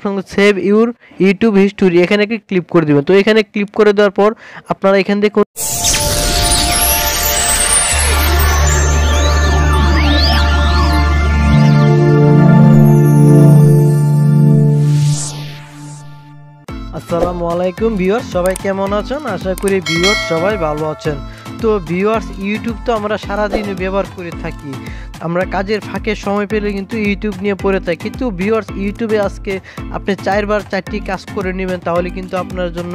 Option save your YouTube history, এখানে কি click করে দিবেন। তো এখানে ক্লিক করে দেওয়ার পর আপনারা এখান থেকে আসসালামু আলাইকুম ভিউয়ার্স, সবাই কেমন আছেন? আশা করি ভিউয়ার্স সবাই ভালো আছেন। তো ভিউয়ার্স, ইউটিউব তো আমরা সারাদিন ব্যবহার করে থাকি, আমরা কাজের ফাঁকে সময় পেলে কিন্তু ইউটিউব নিয়ে পড়ে থাকি। তো ভিউয়ার্স, ইউটিউবে আজকে আপনি 4টি কাজ করে নেবেন, তাহলে কিন্তু আপনার জন্য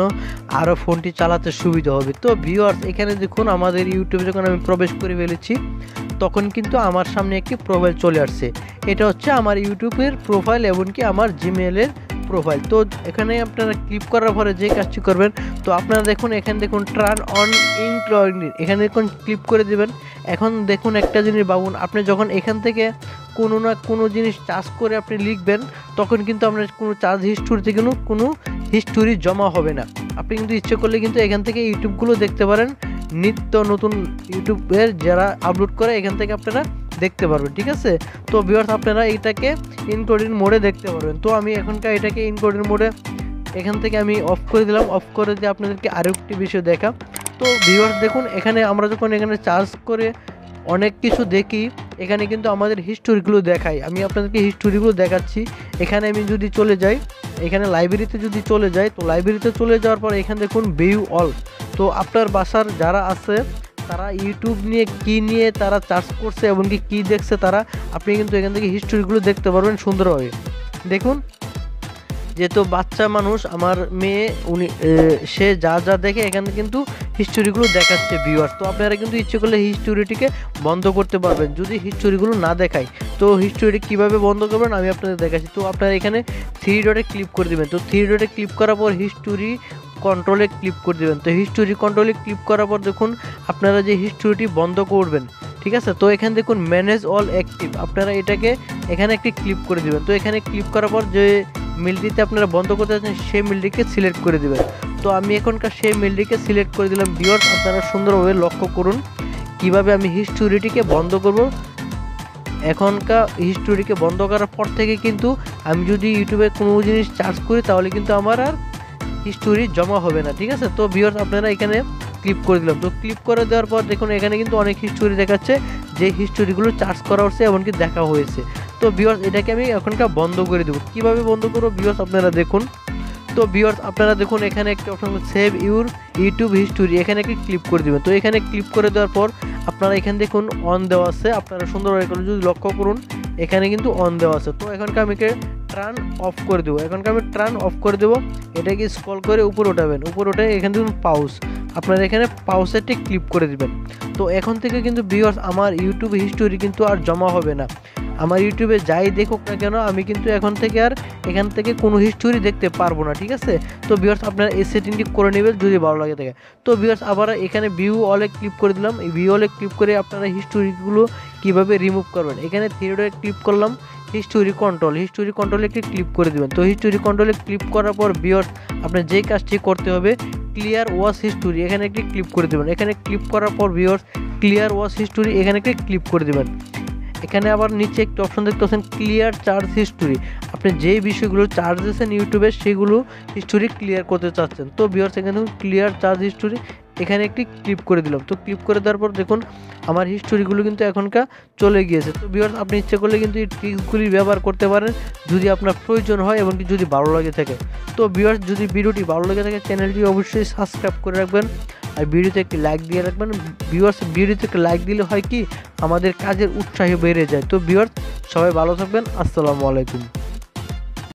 আরও ফোনটি চালাতে সুবিধা হবে। তো ভিউয়ার্স, এখানে দেখুন আমাদের ইউটিউবে যখন আমি প্রবেশ করে ফেলেছি তখন কিন্তু আমার সামনে একটি প্রোফাইল চলে আসছে। এটা হচ্ছে আমার ইউটিউবের প্রোফাইল এমনকি আমার জিমেলের প্রোফাইল। তো এখানে আপনারা ক্লিক করার পরে যে কাজটি করবেন, তো আপনারা দেখুন এখানে দেখুন টার্ন অন ইনকগনিট, এখানে দেখুন ক্লিক করে দেবেন। এখন দেখুন একটা জিনিস ভাবুন, আপনি যখন এখান থেকে কোনো না কোনো জিনিস চার্জ করে আপনি লিখবেন তখন কিন্তু আপনার কোনো চার্জ হিস্টোরিতে কোনো হিস্টোরি জমা হবে না। আপনি কিন্তু ইচ্ছে করলে কিন্তু এখান থেকে ইউটিউবগুলো দেখতে পারেন, নিত্য নতুন ইউটিউবের যারা আপলোড করে এখান থেকে আপনারা দেখতে পারবেন, ঠিক আছে। তো ভিউয়ার্স, আপনারা এটাকে ইনকোডিং মোডে দেখতে পারবেন। তো আমি এখনকার এটাকে ইনকোডিং মোডে এখান থেকে আমি অফ করে দিলাম। অফ করে দিয়ে আপনাদেরকে আরেকটি বিষয় দেখা। তো ভিউয়ার্স দেখুন, এখানে আমরা যখন এখানে চার্জ করে অনেক কিছু দেখি এখানে কিন্তু আমাদের হিস্টোরিগুলো দেখাই। আমি আপনাদেরকে হিস্টোরিগুলো দেখাচ্ছি। এখানে আমি যদি চলে যাই, এখানে লাইব্রেরিতে যদি চলে যাই, তো লাইব্রেরিতে চলে যাওয়ার পর এখানে দেখুন ভিউ অল। তো আপনার বাসার যারা আছে তারা ইউটিউব নিয়ে কি নিয়ে তারা সার্চ করছে এমনকি কী দেখছে তারা আপনি কিন্তু এখান থেকে হিস্টোরিগুলো দেখতে পারবেন সুন্দরভাবে। দেখুন, যেহেতু বাচ্চা মানুষ আমার মেয়ে, উনি সে যা যা দেখে এখানে কিন্তু হিস্টোরিগুলো দেখাচ্ছে ভিউয়ার্স। তো আপনারা কিন্তু ইচ্ছে করলে হিস্টোরিটিকে বন্ধ করতে পারবেন যদি হিস্টোরিগুলো না দেখায়। তো হিস্টোরিটি কীভাবে বন্ধ করবেন আমি আপনাদের দেখাচ্ছি। তো আপনারা এখানে 3 ডটে ক্লিক করে দেবেন। তো 3 ডটে ক্লিক করার পর হিস্টোরি কন্ট্রোলে ক্লিক করে দেবেন। তো হিস্টোরি কন্ট্রোলে ক্লিক করার পর দেখুন আপনারা যে হিস্টোরিটি বন্ধ করবেন, ঠিক আছে। তো এখানে দেখুন ম্যানেজ অল অ্যাক্টিভ, আপনারা এটাকে এখানে একটি ক্লিক করে দেবেন। তো এখানে ক্লিক করার পর যে মেলটিতে আপনারা বন্ধ করতে চাচ্ছেন সেই মেলটিকে সিলেক্ট করে দেবেন। তো আমি এখনকার সেই মেলটিকে সিলেক্ট করে দিলাম। ভিউয়ার্স, আপনারা সুন্দরভাবে লক্ষ্য করুন কিভাবে আমি হিস্টোরিটিকে বন্ধ করব। এখনকার হিস্টোরিকে বন্ধ করার পর থেকে কিন্তু আমি যদি ইউটিউবে কোনো জিনিস সার্চ করি তাহলে কিন্তু আমার আর হিস্টোরি জমা হবে না, ঠিক আছে। তো ভিউয়ার্স, আপনারা এখানে ক্লিক করে দিলাম। তো ক্লিক করে দেওয়ার পর দেখুন এখানে কিন্তু অনেক হিস্টোরি দেখাচ্ছে, যে হিস্টোরিগুলো সার্চ করা হচ্ছে এমনকি দেখা হয়েছে। তো ভিউয়ার্স, এটাকে আমি এখনকার বন্ধ করে দেবো। কীভাবে বন্ধ করবো ভিউয়ার্স আপনারা দেখুন। তো ভিউয়ার্স, আপনারা দেখুন এখানে একটা option save your YouTube history, এখানে একটি ক্লিক করে দেবেন। তো এখানে ক্লিক করে দেওয়ার পর আপনারা এখানে দেখুন অন দেওয়া আছে, আপনারা সুন্দরভাবে যদি লক্ষ্য করুন এখানে কিন্তু অন দেওয়া আছে। তো এখনকার আমি টার্ন অফ করে দেবো। এখনকার আমি টার্ন অফ করে দেবো, এটাকে স্ক্রল করে উপরে ওঠাবেন। উপরে ওঠে এখানে দেখুন পাউস, আপনারা এখানে পাউসে ক্লিক করে দেবেন। তো এখন থেকে কিন্তু ভিউয়ার্স আমার ইউটিউব হিস্টোরি কিন্তু আর জমা হবে না। আমার ইউটিউবে যাই দেখুক না কেন আমি কিন্তু এখন থেকে আর এখান থেকে কোনো হিস্টোরি দেখতে পারবো না, ঠিক আছে। তো ভিউয়ার্স, আপনারা এই সেটিংটি করে নেবেন যদি ভালো লাগে থাকে। তো ভিউয়ার্স, আবার এখানে ভিউ অলে ক্লিক করে দিলাম। এই ভিউ অলে ক্লিক করে আপনারা হিস্টোরিগুলো কীভাবে রিমুভ করবেন, এখানে 3 ডটে ক্লিক করলাম। হিস্টোরি কন্ট্রোল, হিস্টোরি কন্ট্রোলে একটি ক্লিক করে দেবেন। তো হিস্টোরি কন্ট্রোলে ক্লিক করার পর ভিউয়ার্স আপনার যে কাজটি করতে হবে ক্লিয়ার ওয়াচ হিস্টোরি, এখানে একটি ক্লিক করে দেবেন। এখানে ক্লিক করার পর ভিউয়ার্স ক্লিয়ার ওয়াচ হিস্টোরি, এখানে একটি ক্লিক করে দেবেন। এখানে আবার নিচে একটি অপশন দেখতে পাচ্ছেন ক্লিয়ার চার্জ হিস্টোরি, আপনি যেই বিষয়গুলো চার্জ দিয়েছেন ইউটিউবে সেগুলো হিস্টোরি ক্লিয়ার করতে চাচ্ছেন। তো ভিউয়ার্স, এখানে ক্লিয়ার চার্জ হিস্টোরি, এখানে একটি ক্লিক করে দিলাম। তো ক্লিক করে দেওয়ার পর দেখুন আমার হিস্টোরিগুলো কিন্তু এখনকার চলে গিয়েছে। তো ভিউয়ার্স, আপনি ইচ্ছে করলে কিন্তু এই ট্রিক্সগুলি ব্যবহার করতে পারেন যদি আপনার প্রয়োজন হয় এবং যদি ভালো লাগে থাকে। তো ভিউয়ার্স, যদি ভিডিওটি ভালো লাগে থাকে চ্যানেলটি অবশ্যই সাবস্ক্রাইব করে রাখবেন আর ভিডিওতে একটি লাইক দিয়ে রাখবেন। ভিউয়ার্স, ভিডিওতে একটি লাইক দিলে হয় কি আমাদের কাজের উৎসাহ বেড়ে যায়। তো ভিউয়ার্স, সবাই ভালো থাকবেন। আসসালামু আলাইকুম।